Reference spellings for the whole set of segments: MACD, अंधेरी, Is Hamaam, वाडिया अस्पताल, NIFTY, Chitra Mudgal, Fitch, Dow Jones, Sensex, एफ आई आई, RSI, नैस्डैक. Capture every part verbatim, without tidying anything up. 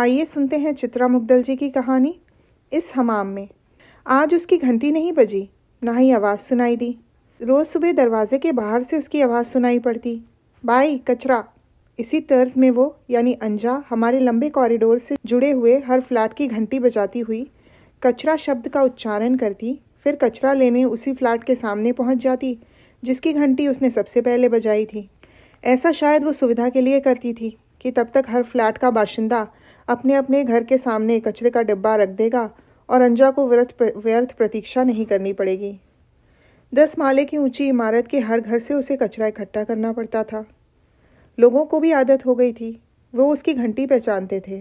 आइए सुनते हैं चित्रा मुद्गल जी की कहानी इस हमाम में। आज उसकी घंटी नहीं बजी, ना ही आवाज़ सुनाई दी। रोज़ सुबह दरवाजे के बाहर से उसकी आवाज़ सुनाई पड़ती, बाई कचरा। इसी तर्ज में वो यानी अंजा हमारे लंबे कॉरिडोर से जुड़े हुए हर फ्लैट की घंटी बजाती हुई कचरा शब्द का उच्चारण करती, फिर कचरा लेने उसी फ्लैट के सामने पहुंच जाती जिसकी घंटी उसने सबसे पहले बजाई थी। ऐसा शायद वो सुविधा के लिए करती थी कि तब तक हर फ्लैट का बाशिंदा अपने अपने घर के सामने कचरे का डिब्बा रख देगा और अंजा को व्यर्थ व्यर्थ प्रतीक्षा नहीं करनी पड़ेगी। दस माले की ऊंची इमारत के हर घर से उसे कचरा इकट्ठा करना पड़ता था। लोगों को भी आदत हो गई थी, वो उसकी घंटी पहचानते थे।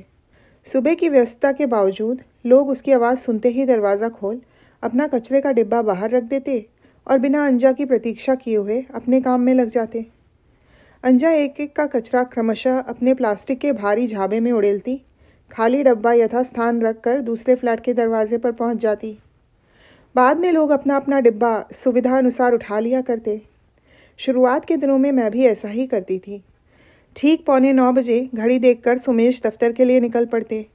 सुबह की व्यस्तता के बावजूद लोग उसकी आवाज़ सुनते ही दरवाज़ा खोल अपना कचरे का डिब्बा बाहर रख देते और बिना अंजा की प्रतीक्षा किए हुए अपने काम में लग जाते। अंजा एक एक का कचरा क्रमशः अपने प्लास्टिक के भारी झाबे में उड़ेलती, खाली डब्बा यथास्थान रख कर दूसरे फ्लैट के दरवाजे पर पहुंच जाती। बाद में लोग अपना अपना डिब्बा सुविधा अनुसार उठा लिया करते। शुरुआत के दिनों में मैं भी ऐसा ही करती थी। ठीक पौने नौ बजे घड़ी देखकर सुमेश दफ्तर के लिए निकल पड़ते।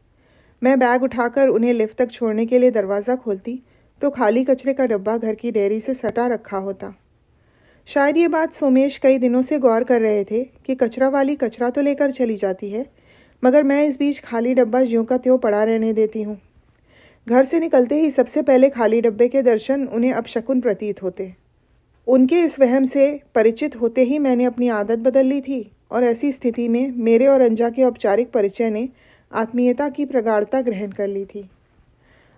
मैं बैग उठाकर उन्हें लिफ्ट तक छोड़ने के लिए दरवाज़ा खोलती तो खाली कचरे का डब्बा घर की डेयरी से सटा रखा होता। शायद ये बात सोमेश कई दिनों से गौर कर रहे थे कि कचरा वाली कचरा तो लेकर चली जाती है, मगर मैं इस बीच खाली डब्बा ज्यों का त्यों पड़ा रहने देती हूँ। घर से निकलते ही सबसे पहले खाली डब्बे के दर्शन उन्हें अपशकुन प्रतीत होते। उनके इस वहम से परिचित होते ही मैंने अपनी आदत बदल ली थी और ऐसी स्थिति में मेरे और अंजा के औपचारिक परिचय ने आत्मीयता की प्रगाढ़ता ग्रहण कर ली थी।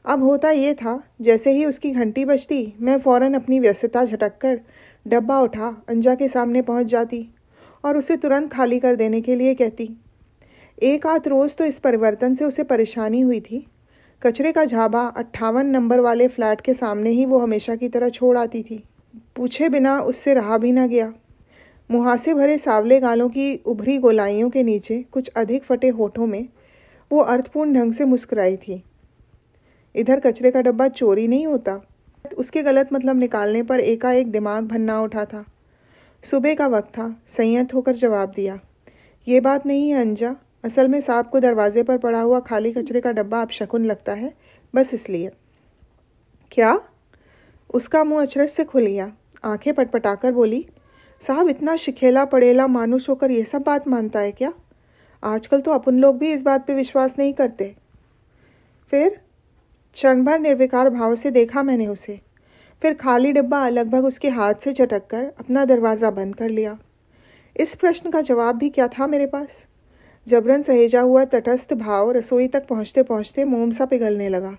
अब होता ये था, जैसे ही उसकी घंटी बजती मैं फ़ौरन अपनी व्यस्तता झटक कर डब्बा उठा अंजा के सामने पहुंच जाती और उसे तुरंत खाली कर देने के लिए कहती। एक आध रोज़ तो इस परिवर्तन से उसे परेशानी हुई थी। कचरे का झाबा अट्ठावन नंबर वाले फ्लैट के सामने ही वो हमेशा की तरह छोड़ आती थी। पूछे बिना उससे रहा भी ना गया। मुहासे भरे सावले गालों की उभरी गोलाइयों के नीचे कुछ अधिक फटे होठों में वो अर्थपूर्ण ढंग से मुस्कुराई थी। इधर कचरे का डब्बा चोरी नहीं होता, उसके गलत मतलब निकालने पर एकाएक दिमाग भन्ना उठा था। सुबह का वक्त था, संयत होकर जवाब दिया, ये बात नहीं है अंजा, असल में साहब को दरवाजे पर पड़ा हुआ खाली कचरे का डब्बा अपशकुन लगता है, बस इसलिए। क्या? उसका मुंह अचरज से खुल गया। आंखें पटपटाकर बोली, साहब इतना शिखेला पड़ेला मानुष होकर यह सब बात मानता है क्या? आजकल तो अपन लोग भी इस बात पर विश्वास नहीं करते। फिर क्षण भर निर्विकार भाव से देखा मैंने उसे, फिर खाली डिब्बा लगभग उसके हाथ से झटक कर अपना दरवाज़ा बंद कर लिया। इस प्रश्न का जवाब भी क्या था मेरे पास? जबरन सहेजा हुआ तटस्थ भाव रसोई तक पहुँचते पहुँचते मोम सा पिघलने लगा।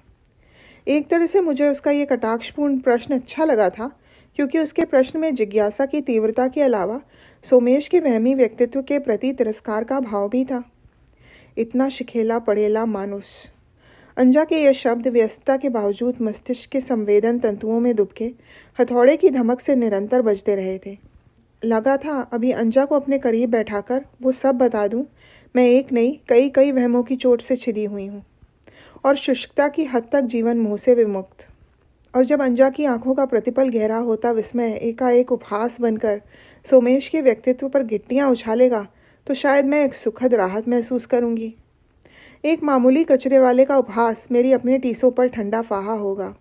एक तरह से मुझे उसका ये कटाक्षपूर्ण प्रश्न अच्छा लगा था, क्योंकि उसके प्रश्न में जिज्ञासा की तीव्रता के अलावा सोमेश के वहमी व्यक्तित्व के प्रति तिरस्कार का भाव भी था। इतना शिखेला पढ़ेला मानुष, अंजा के यह शब्द व्यस्तता के बावजूद मस्तिष्क के संवेदन तंतुओं में दुबके हथौड़े की धमक से निरंतर बजते रहे थे। लगा था अभी अंजा को अपने करीब बैठाकर वो सब बता दूं, मैं एक नहीं कई कई वहमों की चोट से छिदी हुई हूँ और शुष्कता की हद तक जीवन मोह से विमुक्त। और जब अंजा की आंखों का प्रतिपल गहरा होता विस्मय एकाएक उपहास बनकर सोमेश के व्यक्तित्व पर गिट्टियाँ उछालेगा तो शायद मैं एक सुखद राहत महसूस करूँगी। एक मामूली कचरे वाले का उपहास मेरी अपने टीसों पर ठंडा फाहा होगा।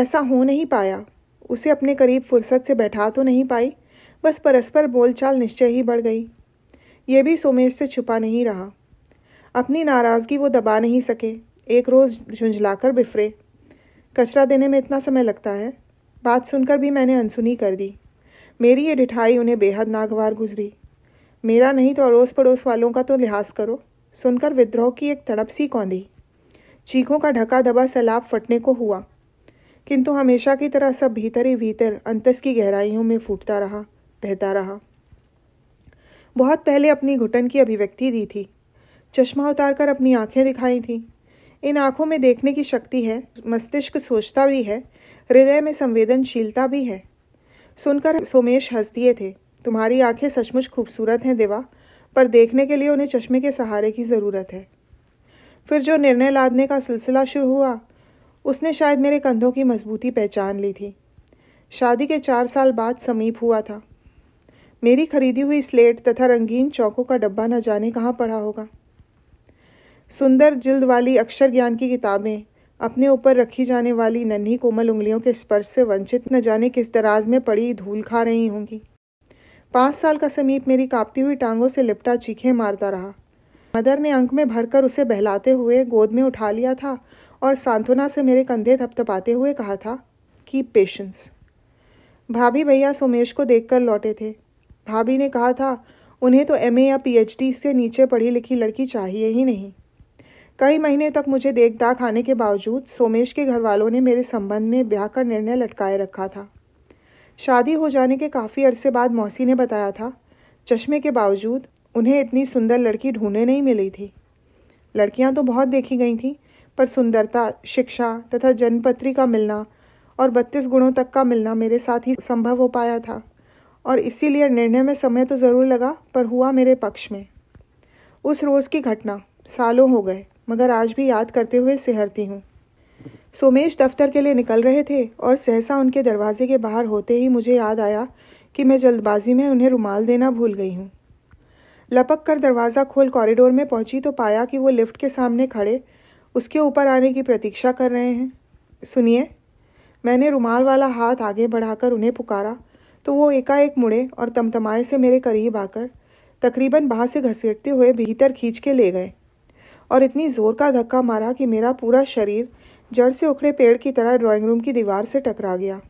ऐसा हो नहीं पाया। उसे अपने करीब फुर्सत से बैठा तो नहीं पाई, बस परस्पर बोलचाल निश्चय ही बढ़ गई। ये भी सोमेश से छुपा नहीं रहा। अपनी नाराज़गी वो दबा नहीं सके। एक रोज़ झुंझलाकर बिफरे, कचरा देने में इतना समय लगता है। बात सुनकर भी मैंने अनसुनी कर दी। मेरी ये ढिठाई उन्हें बेहद नागवार गुजरी। मेरा नहीं तो अड़ोस पड़ोस वालों का तो लिहाज करो, सुनकर विद्रोह की एक तड़प सी कौंधी। चीखों का ढका दबा सैलाब फटने को हुआ, किंतु हमेशा की तरह सब भीतर ही भीतर अंतस की गहराइयों में फूटता रहा, बहता रहा। बहुत पहले अपनी घुटन की अभिव्यक्ति दी थी। चश्मा उतारकर अपनी आंखें दिखाई थीं। इन आंखों में देखने की शक्ति है, मस्तिष्क सोचता भी है, हृदय में संवेदनशीलता भी है। सुनकर सोमेश हंस दिए थे। तुम्हारी आँखें सचमुच खूबसूरत हैं देवा, पर देखने के लिए उन्हें चश्मे के सहारे की ज़रूरत है। फिर जो निर्णय लादने का सिलसिला शुरू हुआ, उसने शायद मेरे कंधों की मजबूती पहचान ली थी। शादी के चार साल बाद समीप हुआ था। मेरी खरीदी हुई स्लेट तथा रंगीन चौकों का डब्बा न जाने कहाँ पड़ा होगा। सुंदर जिल्द वाली अक्षर ज्ञान की किताबें अपने ऊपर रखी जाने वाली नन्ही कोमल उंगलियों के स्पर्श से वंचित न जाने किस दराज में पड़ी धूल खा रही होंगी। पाँच साल का समीप मेरी कांपती हुई टांगों से लिपटा चीखें मारता रहा। मदर ने अंक में भरकर उसे बहलाते हुए गोद में उठा लिया था और सांत्वना से मेरे कंधे थपथपाते हुए कहा था, कीप पेशेंस। भाभी भैया सोमेश को देखकर लौटे थे। भाभी ने कहा था, उन्हें तो एम ए या पी एच डी से नीचे पढ़ी लिखी लड़की चाहिए ही नहीं। कई महीने तक मुझे देख दाख आने के बावजूद सोमेश के घर वालों ने मेरे संबंध में ब्याह का निर्णय लटकाए रखा था। शादी हो जाने के काफ़ी अरसे बाद मौसी ने बताया था, चश्मे के बावजूद उन्हें इतनी सुंदर लड़की ढूंढने नहीं मिली थी। लड़कियां तो बहुत देखी गई थीं, पर सुंदरता, शिक्षा तथा जन्मपत्री का मिलना और बत्तीस गुणों तक का मिलना मेरे साथ ही संभव हो पाया था, और इसीलिए निर्णय में समय तो ज़रूर लगा, पर हुआ मेरे पक्ष में। उस रोज़ की घटना सालों हो गए, मगर आज भी याद करते हुए सिहरती हूँ। सोमेश दफ्तर के लिए निकल रहे थे और सहसा उनके दरवाजे के बाहर होते ही मुझे याद आया कि मैं जल्दबाजी में उन्हें रुमाल देना भूल गई हूँ। लपक कर दरवाज़ा खोल कॉरिडोर में पहुँची तो पाया कि वो लिफ्ट के सामने खड़े उसके ऊपर आने की प्रतीक्षा कर रहे हैं। सुनिए, मैंने रुमाल वाला हाथ आगे बढ़ाकर उन्हें पुकारा तो वो एकाएक मुड़े और तमतमाए से मेरे करीब आकर तकरीबन बाहर से घसीटते हुए भीतर खींच के ले गए और इतनी ज़ोर का धक्का मारा कि मेरा पूरा शरीर जड़ से उखड़े पेड़ की तरह ड्राइंग रूम की दीवार से टकरा गया।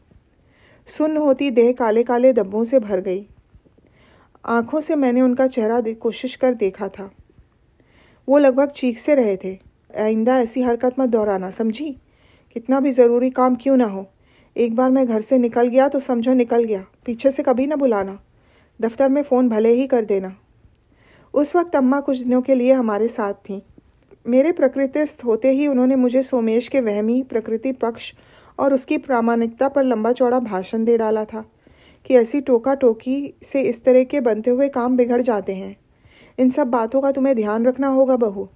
सुन्न होती देह काले काले धब्बों से भर गई। आँखों से मैंने उनका चेहरा कोशिश कर देखा था। वो लगभग चीख से रहे थे, आइंदा ऐसी हरकत मत दोहराना, समझी? कितना भी ज़रूरी काम क्यों ना हो। एक बार मैं घर से निकल गया तो समझो निकल गया, पीछे से कभी ना बुलाना। दफ्तर में फ़ोन भले ही कर देना। उस वक्त अम्मा कुछ दिनों के लिए हमारे साथ थीं। मेरे प्रकृतिस्थ होते ही उन्होंने मुझे सोमेश के वहमी प्रकृति पक्ष और उसकी प्रामाणिकता पर लंबा चौड़ा भाषण दे डाला था कि ऐसी टोका टोकी से इस तरह के बनते हुए काम बिगड़ जाते हैं। इन सब बातों का तुम्हें ध्यान रखना होगा बहू।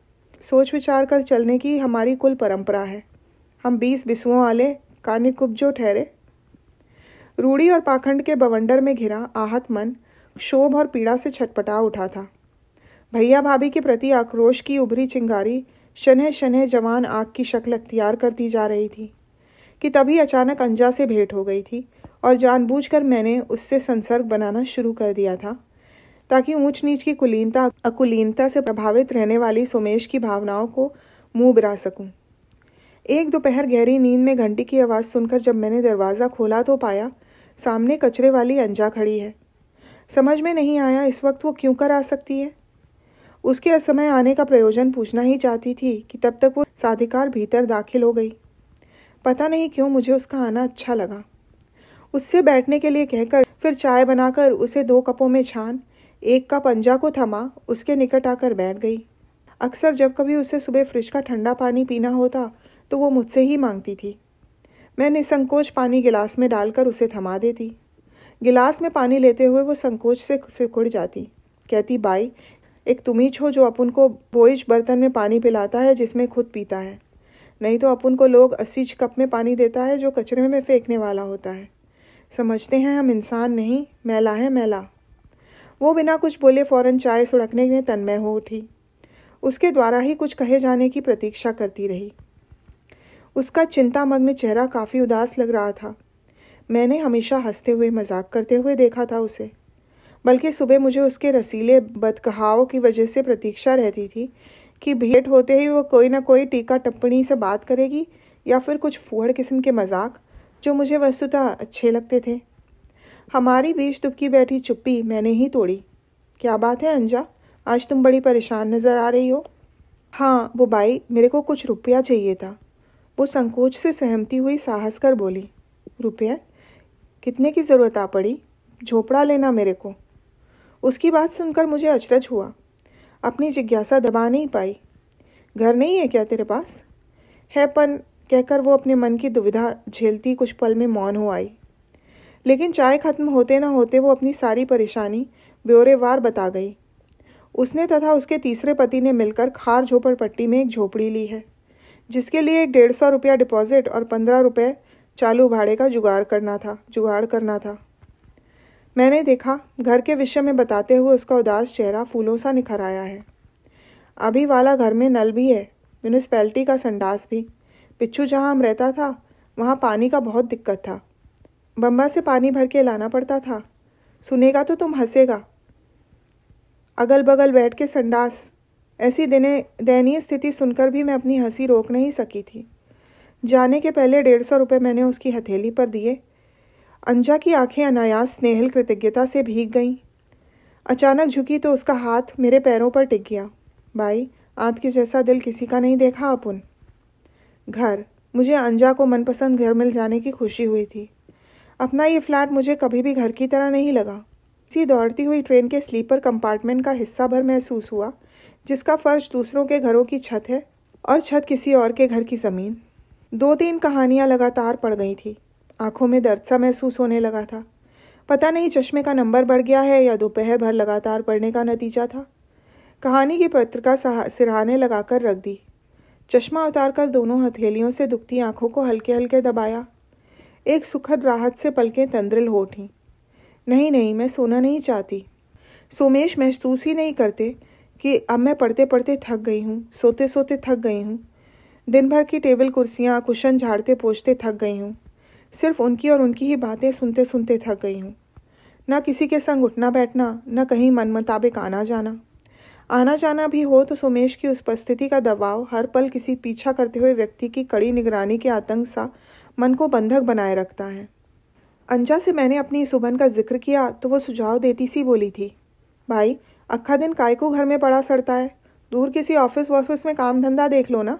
सोच विचार कर चलने की हमारी कुल परंपरा है। हम बीस बिसुओं वाले काने कुब्जो ठहरे। रूढ़ी और पाखंड के बवंडर में घिरा आहत मन क्षोभ और पीड़ा से छटपटा उठा था। भैया भाभी के प्रति आक्रोश की उभरी चिंगारी शनह शनह जवान आग की शक्ल अख्तियार करती जा रही थी कि तभी अचानक अंजा से भेंट हो गई थी और जानबूझकर मैंने उससे संसर्ग बनाना शुरू कर दिया था ताकि ऊंच नीच की कुलीनता अकुलीनता से प्रभावित रहने वाली सोमेश की भावनाओं को मुँह बिरा सकूं। एक दोपहर गहरी नींद में घंटी की आवाज़ सुनकर जब मैंने दरवाज़ा खोला तो पाया सामने कचरे वाली अंजा खड़ी है। समझ में नहीं आया इस वक्त वो क्यों कर आ सकती है। उसके असमय आने का प्रयोजन पूछना ही चाहती थी कि तब तक वो साधिकार भीतर दाखिल हो गई। पता नहीं क्यों मुझे उसका आना अच्छा लगा। उससे बैठने के लिए कहकर फिर चाय बनाकर उसे दो कपों में छान एक कप अंजा को थमा उसके निकट आकर बैठ गई। अक्सर जब कभी उसे सुबह फ्रिज का ठंडा पानी पीना होता तो वो मुझसे ही मांगती थी। मैं निसंकोच पानी गिलास में डालकर उसे थमा देती। गिलास में पानी लेते हुए वो संकोच से सिकुड़ जाती। कहती, बाई एक तुम्ही छो जो अपन को बोइज बर्तन में पानी पिलाता है जिसमें खुद पीता है, नहीं तो अपन को लोग अस्सीच कप में पानी देता है जो कचरे में फेंकने वाला होता है। समझते हैं हम इंसान नहीं, मैला है मैला। वो बिना कुछ बोले फौरन चाय सुड़कने में तन्मय हो उठी। उसके द्वारा ही कुछ कहे जाने की प्रतीक्षा करती रही। उसका चिंतामग्न चेहरा काफ़ी उदास लग रहा था। मैंने हमेशा हंसते हुए मजाक करते हुए देखा था उसे, बल्कि सुबह मुझे उसके रसीले बदकहाव की वजह से प्रतीक्षा रहती थी कि भेंट होते ही वो कोई ना कोई टीका टिप्पणी से बात करेगी या फिर कुछ फूहड़ किस्म के मजाक जो मुझे वस्तुतः अच्छे लगते थे। हमारी बीच दुबकी बैठी चुप्पी मैंने ही तोड़ी। क्या बात है अंजा, आज तुम बड़ी परेशान नज़र आ रही हो। हाँ वो बाई, मेरे को कुछ रुपया चाहिए था। वो संकोच से सहमती हुई साहस कर बोली। रुपया? कितने की ज़रूरत आ पड़ी? झोपड़ा लेना मेरे को। उसकी बात सुनकर मुझे अचरज हुआ। अपनी जिज्ञासा दबा नहीं पाई। घर नहीं है क्या तेरे पास? है पन, कहकर वो अपने मन की दुविधा झेलती कुछ पल में मौन हो आई। लेकिन चाय खत्म होते ना होते वो अपनी सारी परेशानी ब्यौरेवार बता गई। उसने तथा उसके तीसरे पति ने मिलकर खार झोपड़पट्टी में एक झोपड़ी ली है, जिसके लिए एक डेढ़ सौ रुपया डिपॉजिट और पंद्रह रुपये चालू भाड़े का जुगाड़ करना था जुगाड़ करना था मैंने देखा घर के विषय में बताते हुए उसका उदास चेहरा फूलों सा निखर आया है। अभी वाला घर में नल भी है, म्यूनिसपैलिटी का संडास भी। पिच्छू जहाँ हम रहता था वहाँ पानी का बहुत दिक्कत था, बम्बा से पानी भर के लाना पड़ता था। सुनेगा तो तुम हंसेगा। अगल बगल बैठ के संडास, ऐसी दिने दयनीय स्थिति सुनकर भी मैं अपनी हंसी रोक नहीं सकी थी। जाने के पहले डेढ़ सौ रुपये मैंने उसकी हथेली पर दिए। अंजा की आंखें अनायास स्नेहल कृतज्ञता से भीग गईं। अचानक झुकी तो उसका हाथ मेरे पैरों पर टिक गया। भाई, आपके जैसा दिल किसी का नहीं देखा अपुन। घर, मुझे अंजा को मनपसंद घर मिल जाने की खुशी हुई थी। अपना ये फ्लैट मुझे कभी भी घर की तरह नहीं लगा। इसी दौड़ती हुई ट्रेन के स्लीपर कंपार्टमेंट का हिस्सा भर महसूस हुआ, जिसका फर्श दूसरों के घरों की छत है और छत किसी और के घर की ज़मीन। दो तीन कहानियाँ लगातार पड़ गई थी। आँखों में दर्द सा महसूस होने लगा था। पता नहीं चश्मे का नंबर बढ़ गया है या दोपहर भर लगातार पढ़ने का नतीजा था। कहानी की पत्रिका सिरहाने लगाकर रख दी। चश्मा उतारकर दोनों हथेलियों से दुखती आँखों को हल्के हल्के दबाया। एक सुखद राहत से पलकें तंद्रिल हो उठीं। नहीं नहीं, मैं सोना नहीं चाहती। सोमेश महसूस ही नहीं करते कि अब मैं पढ़ते पढ़ते थक गई हूँ, सोते सोते थक गई हूँ, दिन भर की टेबल कुर्सियाँ कुशन झाड़ते पोछते थक गई हूँ, सिर्फ उनकी और उनकी ही बातें सुनते सुनते थक गई हूँ। ना किसी के संग उठना बैठना, न कहीं मन मुताबिक आना जाना। आना जाना भी हो तो सोमेश की उपस्थिति का दबाव हर पल किसी पीछा करते हुए व्यक्ति की कड़ी निगरानी के आतंक सा मन को बंधक बनाए रखता है। अंजा से मैंने अपनी इस उबन का जिक्र किया तो वो सुझाव देती सी बोली थी, भाई, अक्खा दिन काय को घर में पड़ा सड़ता है, दूर किसी ऑफिस वॉफिस में काम धंधा देख लो ना।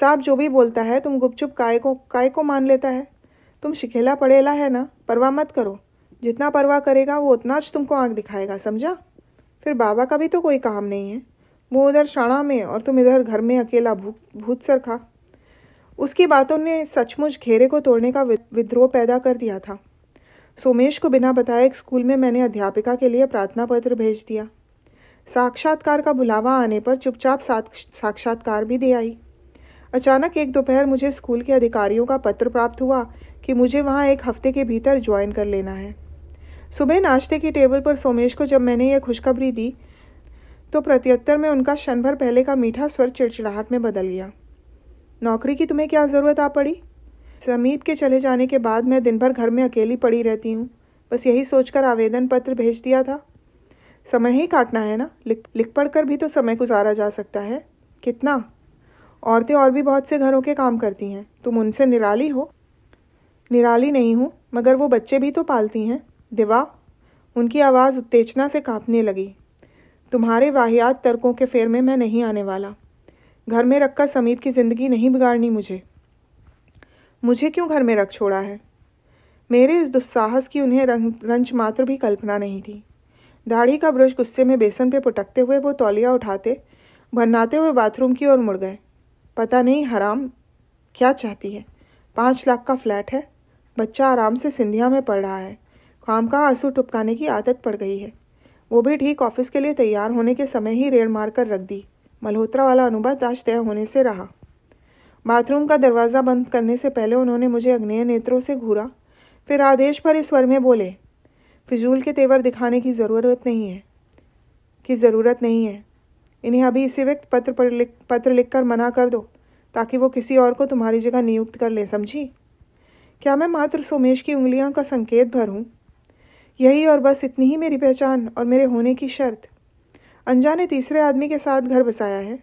साहब जो भी बोलता है तुम गुपचुप काय को काय को मान लेता है। तुम शिखेला पड़ेला है ना, परवाह मत करो। जितना परवाह करेगा वो उतना आज तुमको आँख दिखाएगा, समझा। फिर बाबा का भी तो कोई काम नहीं है, वो उधर शाणा में और तुम इधर घर में अकेला भूत भूत सर खा। उसकी बातों ने सचमुच घेरे को तोड़ने का विद्रोह पैदा कर दिया था। सोमेश को बिना बताए एक स्कूल में मैंने अध्यापिका के लिए प्रार्थना पत्र भेज दिया। साक्षात्कार का बुलावा आने पर चुपचाप साक्षात्कार भी दे आई। अचानक एक दोपहर मुझे स्कूल के अधिकारियों का पत्र प्राप्त हुआ कि मुझे वहाँ एक हफ्ते के भीतर ज्वाइन कर लेना है। सुबह नाश्ते की टेबल पर सोमेश को जब मैंने यह खुशखबरी दी तो प्रत्युत्तर में उनका क्षण भर पहले का मीठा स्वर चिड़चिड़ाहट में बदल गया। नौकरी की तुम्हें क्या ज़रूरत आ पड़ी? समीप के चले जाने के बाद मैं दिन भर घर में अकेली पड़ी रहती हूँ, बस यही सोचकर आवेदन पत्र भेज दिया था। समय ही काटना है ना, लिख लिख पढ़ कर भी तो समय गुजारा जा सकता है। कितना? औरतें और भी बहुत से घरों के काम करती हैं, तुम उनसे निराली हो। निराली नहीं हूँ, मगर वो बच्चे भी तो पालती हैं। दिवा, उनकी आवाज़ उत्तेजना से कांपने लगी। तुम्हारे वाहियात तर्कों के फेर में मैं नहीं आने वाला। घर में रखकर समीप की ज़िंदगी नहीं बिगाड़नी मुझे। मुझे क्यों घर में रख छोड़ा है? मेरे इस दुस्साहस की उन्हें रंच मात्र भी कल्पना नहीं थी। दाढ़ी का ब्रश गुस्से में बेसन पे पटकते हुए वो तौलिया उठाते भन्नाते हुए बाथरूम की ओर मुड़ गए। पता नहीं हराम क्या चाहती है। पाँच लाख का फ्लैट है, बच्चा आराम से सिंधिया में पढ़ रहा है, खामखा आंसू टपकाने की आदत पड़ गई है। वो भी ठीक ऑफिस के लिए तैयार होने के समय ही रेड़ मार कर रख दी। मल्होत्रा वाला अनुबंध आज तय होने से रहा। बाथरूम का दरवाज़ा बंद करने से पहले उन्होंने मुझे अग्नेय नेत्रों से घूरा, फिर आदेश भरे स्वर में बोले, फिजूल के तेवर दिखाने की ज़रूरत नहीं है की ज़रूरत नहीं है। इन्हें अभी इसी वक्त पत्र पर लिख पत्र लिखकर मना कर दो, ताकि वो किसी और को तुम्हारी जगह नियुक्त कर लें, समझी। क्या मैं मात्र सोमेश की उंगलियों का संकेत भर हूँ? यही और बस इतनी ही मेरी पहचान और मेरे होने की शर्त। अंजा ने तीसरे आदमी के साथ घर बसाया है।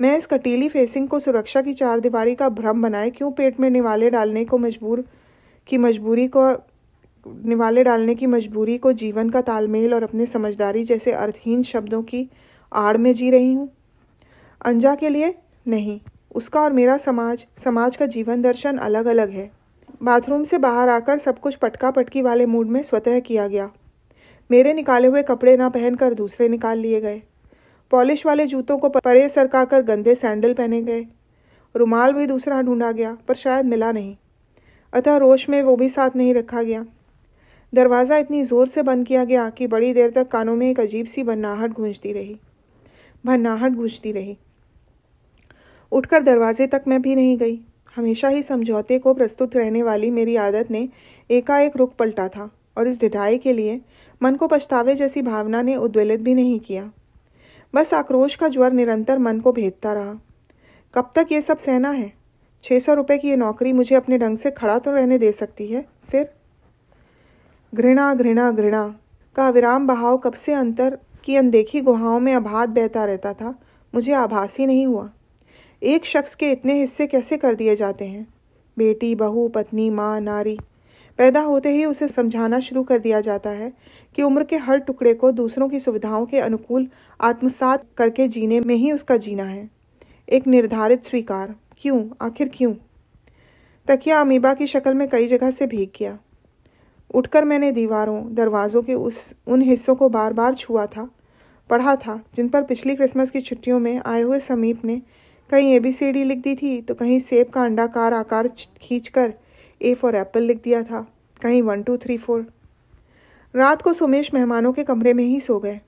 मैं इस कटीली फेसिंग को सुरक्षा की चारदीवारी का भ्रम बनाए क्यों पेट में निवाले डालने को मजबूर की मजबूरी को निवाले डालने की मजबूरी को जीवन का तालमेल और अपने समझदारी जैसे अर्थहीन शब्दों की आड़ में जी रही हूँ। अंजा के लिए नहीं, उसका और मेरा समाज समाज का जीवन दर्शन अलग अलग है। बाथरूम से बाहर आकर सब कुछ पटका पटकी वाले मूड में स्वतः किया गया। मेरे निकाले हुए कपड़े ना पहनकर दूसरे निकाल लिए गए। पॉलिश वाले जूतों को परे सरकाकर गंदे सैंडल पहने गए। रुमाल भी दूसरा ढूंढा गया पर शायद मिला नहीं, अतः रोश में वो भी साथ नहीं रखा गया। दरवाज़ा इतनी ज़ोर से बंद किया गया कि बड़ी देर तक कानों में एक अजीब सी भन्नाहट गूंजती रही भन्नाहट गूंजती रही उठकर दरवाजे तक मैं भी नहीं गई। हमेशा ही समझौते को प्रस्तुत रहने वाली मेरी आदत ने एकाएक रुख पलटा था और इस ढिठाई के लिए मन को पछतावे जैसी भावना ने उद्वेलित भी नहीं किया। बस आक्रोश का ज्वर निरंतर मन को भेदता रहा। कब तक ये सब सहना है? छः सौ रुपये की ये नौकरी मुझे अपने ढंग से खड़ा तो रहने दे सकती है, फिर घृणा घृणा घृणा का विराम बहाव कब से अंतर की अनदेखी गुहाओं में अबाध बहता रहता था, मुझे आभास ही नहीं हुआ। एक शख्स के इतने हिस्से कैसे कर दिए जाते हैं? बेटी, बहू, पत्नी, माँ, नारी, पैदा होते ही उसे समझाना शुरू कर दिया जाता है कि उम्र के हर टुकड़े को दूसरों की सुविधाओं के अनुकूल आत्मसात करके जीने में ही उसका जीना है। एक निर्धारित स्वीकार, क्यों, आखिर क्यों? तकिया अमीबा की शक्ल में कई जगह से भीग गया। उठकर मैंने दीवारों, दरवाज़ों के उस उन हिस्सों को बार बार छुआ था, पढ़ा था, जिन पर पिछली क्रिसमस की छुट्टियों में आए हुए समीप ने कहीं ए बी सी डी लिख दी थी तो कहीं सेब का अंडाकार आकार खींचकर ए फॉर एप्पल लिख दिया था, कहीं वन टू थ्री फोर। रात को सुमेश मेहमानों के कमरे में ही सो गए।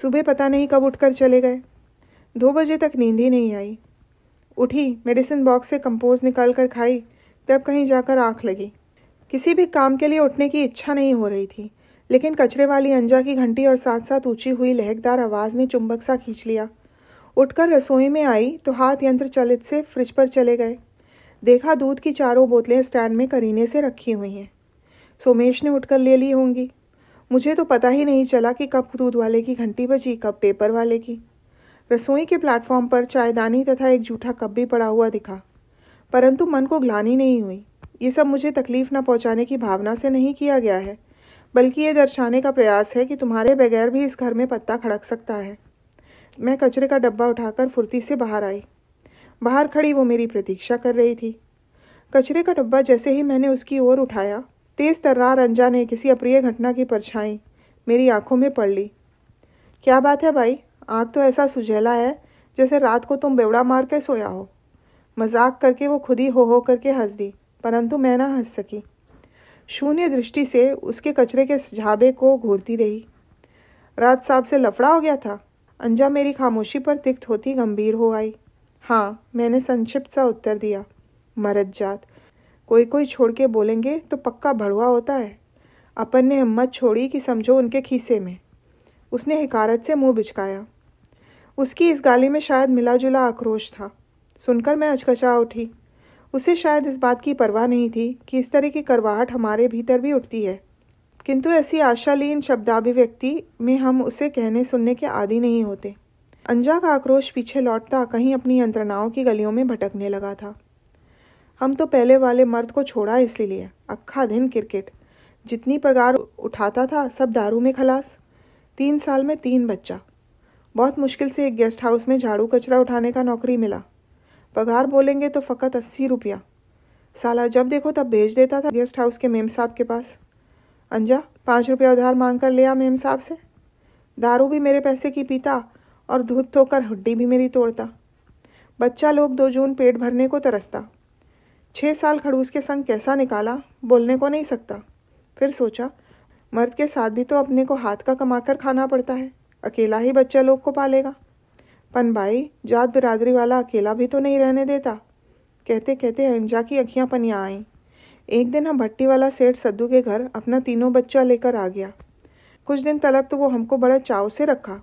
सुबह पता नहीं कब उठकर चले गए। दो बजे तक नींद ही नहीं आई। उठी, मेडिसिन बॉक्स से कंपोज निकाल कर खाई, तब कहीं जाकर आँख लगी। किसी भी काम के लिए उठने की इच्छा नहीं हो रही थी, लेकिन कचरे वाली अंजा की घंटी और साथ साथ ऊँची हुई लहकदार आवाज़ ने चुंबक सा खींच लिया। उठकर रसोई में आई तो हाथ यंत्र चलित से फ्रिज पर चले गए। देखा दूध की चारों बोतलें स्टैंड में करीने से रखी हुई हैं। सोमेश ने उठकर ले ली होंगी। मुझे तो पता ही नहीं चला कि कब दूध वाले की घंटी बजी, कब पेपर वाले की। रसोई के प्लेटफॉर्म पर चायदानी तथा एक जूठा कप भी पड़ा हुआ दिखा, परंतु मन को ग्लानि नहीं हुई। ये सब मुझे तकलीफ न पहुँचाने की भावना से नहीं किया गया है, बल्कि ये दर्शाने का प्रयास है कि तुम्हारे बगैर भी इस घर में पत्ता खड़क सकता है। मैं कचरे का डब्बा उठाकर फुर्ती से बाहर आई। बाहर खड़ी वो मेरी प्रतीक्षा कर रही थी। कचरे का डब्बा जैसे ही मैंने उसकी ओर उठाया, तेज तर्रार अंजा ने किसी अप्रिय घटना की परछाई मेरी आंखों में पड़ ली। क्या बात है भाई, आँख तो ऐसा सुझेला है जैसे रात को तुम बेवड़ा मार के सोया हो। मजाक करके वो खुद ही हो हो करके हंस दी, परंतु मैं ना हंस सकी। शून्य दृष्टि से उसके कचरे के झाबे को घूरती रही। रात साहब से लफड़ा हो गया था? अंजा मेरी खामोशी पर तिक्त होती गंभीर हो आई। हाँ, मैंने संक्षिप्त सा उत्तर दिया। मरद जात, कोई कोई छोड़ के बोलेंगे तो पक्का भड़वा होता है। अपन ने हिम्मत छोड़ी कि समझो उनके खीसे में। उसने हिकारत से मुंह बिचकाया। उसकी इस गाली में शायद मिला जुला आक्रोश था। सुनकर मैं हचकचा उठी। उसे शायद इस बात की परवाह नहीं थी कि इस तरह की करवाहट हमारे भीतर भी उठती है, किंतु ऐसी आशालीन शब्दाभिव्यक्ति में हम उसे कहने सुनने के आदी नहीं होते। अंजा का आक्रोश पीछे लौटता कहीं अपनी यंत्रणाओं की गलियों में भटकने लगा था। हम तो पहले वाले मर्द को छोड़ा इसलिए, अक्खा दिन क्रिकेट, जितनी पगार उठाता था सब दारू में खलास। तीन साल में तीन बच्चा। बहुत मुश्किल से एक गेस्ट हाउस में झाड़ू कचरा उठाने का नौकरी मिला। पगार बोलेंगे तो फ़कत अस्सी रुपया। साला जब देखो तब भेज देता था गेस्ट हाउस के मेम साहब के पास। अंजा, पाँच रुपया उधार मांग कर लिया मेम साहब से। दारू भी मेरे पैसे की पीता और दूध धोकर हड्डी भी मेरी तोड़ता। बच्चा लोग दो जून पेट भरने को तरसता। छः साल खड़ूस के संग कैसा निकाला, बोलने को नहीं सकता। फिर सोचा, मर्द के साथ भी तो अपने को हाथ का कमाकर खाना पड़ता है, अकेला ही बच्चा लोग को पालेगा। पन भाई, जात बिरादरी वाला अकेला भी तो नहीं रहने देता। कहते कहते अंजा की अखियाँ पनिया आईं। एक दिन हम भट्टी वाला सेठ सद्दू के घर अपना तीनों बच्चा लेकर आ गया। कुछ दिन तलब तो वो हमको बड़ा चाव से रखा,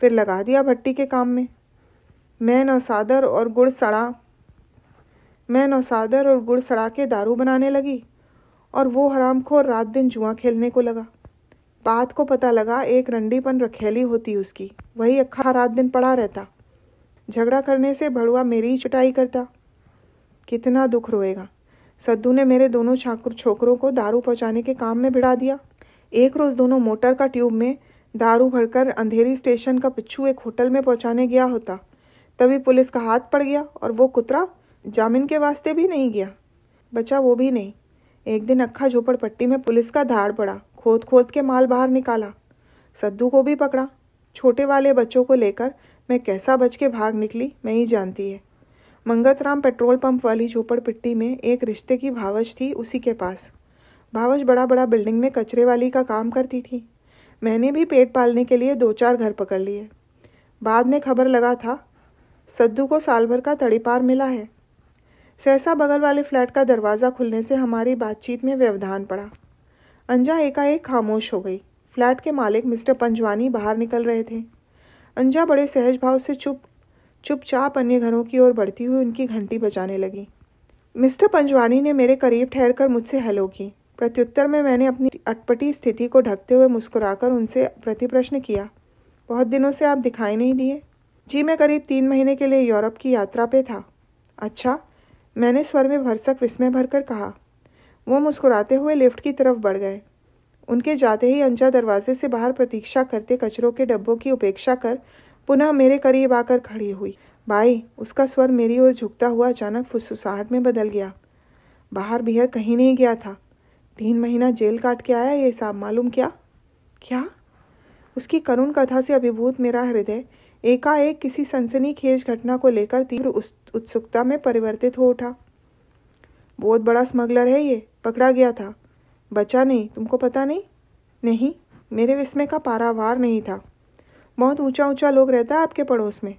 फिर लगा दिया भट्टी के काम में। मैं नौसादर और गुड़ सड़ा मैं नौसादर और गुड़ सड़ा के दारू बनाने लगी और वो हरामखोर रात दिन जुआ खेलने को लगा। बात को पता लगा एक रंडीपन रखेली होती उसकी, वही अक्खा रात दिन पड़ा रहता। झगड़ा करने से भड़ुआ मेरी चुटाई करता। कितना दुख रोएगा। सद्दू ने मेरे दोनों छोकरों को दारू पहुँचाने के काम में भिड़ा दिया। एक रोज़ दोनों मोटर का ट्यूब में दारू भरकर अंधेरी स्टेशन का पिछू एक होटल में पहुंचाने गया होता, तभी पुलिस का हाथ पड़ गया और वो कुतरा जामिन के वास्ते भी नहीं गया। बचा वो भी नहीं। एक दिन अक्खा झोपड़पट्टी में पुलिस का धाड़ पड़ा, खोद खोद के माल बाहर निकाला। सद्दू को भी पकड़ा। छोटे वाले बच्चों को लेकर मैं कैसा बच के भाग निकली, मैं ही जानती है। मंगतराम पेट्रोल पंप वाली झोपड़पट्टी में एक रिश्ते की भावज थी उसी के पास। भावज बड़ा बड़ा बिल्डिंग में कचरे वाली का काम करती थी। मैंने भी पेट पालने के लिए दो चार घर पकड़ लिए। बाद में खबर लगा था सद्दू को साल भर का तड़ीपार मिला है। सहसा बगल वाले फ्लैट का दरवाज़ा खुलने से हमारी बातचीत में व्यवधान पड़ा। अंजा एकाएक खामोश हो गई। फ्लैट के मालिक मिस्टर पंजवानी बाहर निकल रहे थे। अंजा बड़े सहज भाव से चुप चुपचाप अन्य घरों की ओर बढ़ती हुई उनकी घंटी बजाने लगी। मिस्टर पंजवानी ने मेरे करीब ठहरकर मुझसे हेलो की। प्रत्युत्तर में मैंने अपनी अटपटी स्थिति को ढकते हुए मुस्कुराकर उनसे प्रतिप्रश्न किया, बहुत दिनों से आप दिखाई नहीं दिए। जी, मैं करीब तीन महीने के लिए यूरोप की यात्रा पे था। अच्छा, मैंने स्वर में भरसक विस्मय भरकर कहा। वो मुस्कुराते हुए लिफ्ट की तरफ बढ़ गए। उनके जाते ही अंजा दरवाजे से बाहर प्रतीक्षा करते कचरों के डब्बों की उपेक्षा कर पुनः मेरे करीब आकर खड़ी हुई। भाई, उसका स्वर मेरी ओर झुकता हुआ अचानक फुसफुसाहट में बदल गया। बाहर भीहर कहीं नहीं गया था, तीन महीना जेल काट के आया ये साहब, मालूम क्या क्या। उसकी करुण कथा से अभिभूत मेरा हृदय एकाएक किसी सनसनीखेज घटना को लेकर तीव्र उत्सुकता में परिवर्तित हो उठा। बहुत बड़ा स्मगलर है ये, पकड़ा गया था, बचा नहीं, तुमको पता नहीं। नहीं, मेरे विस्मय का पारावार नहीं था। बहुत ऊंचा ऊंचा लोग रहता है आपके पड़ोस में।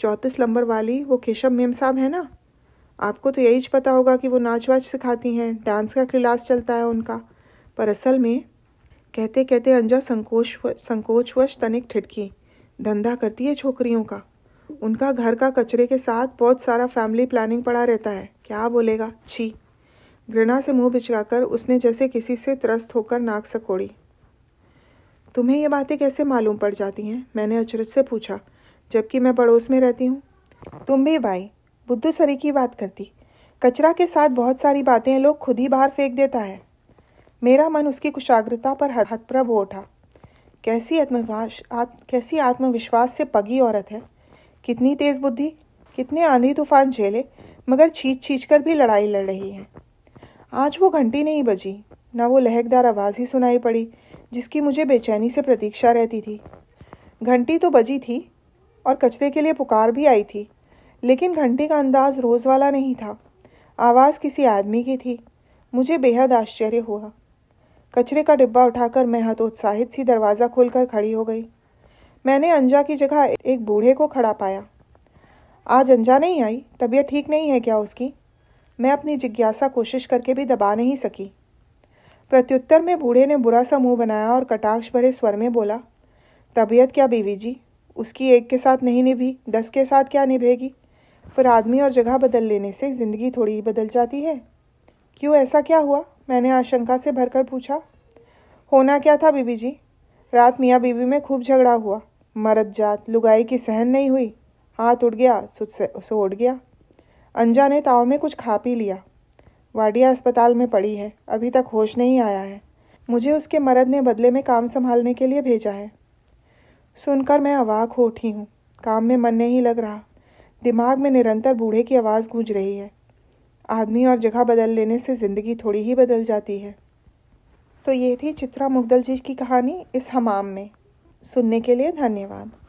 चौंतीस नंबर वाली वो केशव मेम साहब है ना, आपको तो यही पता होगा कि वो नाच वाच सिखाती हैं, डांस का क्लास चलता है उनका। पर असल में, कहते कहते अंजा संकोच संकोचवश तनिक ठिठकी, धंधा करती है छोकरियों का। उनका घर का कचरे के साथ बहुत सारा फैमिली प्लानिंग पड़ा रहता है। क्या बोलेगा, छी। घृणा से मुंह बिचकाकर उसने जैसे किसी से त्रस्त होकर नाक सकोड़ी। तुम्हें ये बातें कैसे मालूम पड़ जाती हैं, मैंने अचरज से पूछा, जबकि मैं पड़ोस में रहती हूँ। तुम भी भाई बुद्धू सरी की बात करती। कचरा के साथ बहुत सारी बातें लोग खुद ही बाहर फेंक देता है। मेरा मन उसकी कुशाग्रता पर हतप्रभ हो उठा। कैसी आत्मविश्वास आत, कैसी आत्मविश्वास से पगी औरत है, कितनी तेज बुद्धि, कितने आंधी तूफान झेले मगर छींच छींच कर भी लड़ाई लड़ रही है। आज वो घंटी नहीं बजी, ना वो लहकदार आवाज़ ही सुनाई पड़ी जिसकी मुझे बेचैनी से प्रतीक्षा रहती थी। घंटी तो बजी थी और कचरे के लिए पुकार भी आई थी, लेकिन घंटी का अंदाज रोज़ वाला नहीं था। आवाज़ किसी आदमी की थी। मुझे बेहद आश्चर्य हुआ। कचरे का डिब्बा उठाकर मैं हतोत्साहित सी दरवाज़ा खोलकर खड़ी हो गई। मैंने अंजा की जगह एक बूढ़े को खड़ा पाया। आज अंजा नहीं आई, तबीयत ठीक नहीं है क्या उसकी? मैं अपनी जिज्ञासा कोशिश करके भी दबा नहीं सकी। प्रत्युत्तर में बूढ़े ने बुरा सा मुंह बनाया और कटाक्ष भरे स्वर में बोला, तबीयत क्या बीवी जी, उसकी एक के साथ नहीं निभी, दस के साथ क्या निभेगी। फिर आदमी और जगह बदल लेने से ज़िंदगी थोड़ी बदल जाती है। क्यों, ऐसा क्या हुआ? मैंने आशंका से भरकर पूछा। होना क्या था बीबी जी, रात मियाँ बीबी में खूब झगड़ा हुआ। मर्द जात लुगाई की सहन नहीं हुई, हाथ उठ गया, सो उठ गया। अंजा ने ताव में कुछ खा पी लिया, वाडिया अस्पताल में पड़ी है, अभी तक होश नहीं आया है। मुझे उसके मर्द ने बदले में काम संभालने के लिए भेजा है। सुनकर मैं अवाक हो उठी हूँ। काम में मन नहीं लग रहा, दिमाग में निरंतर बूढ़े की आवाज़ गूंज रही है। आदमी और जगह बदल लेने से ज़िंदगी थोड़ी ही बदल जाती है। तो ये थी चित्रा मुद्गल जी की कहानी इस हमाम में। सुनने के लिए धन्यवाद।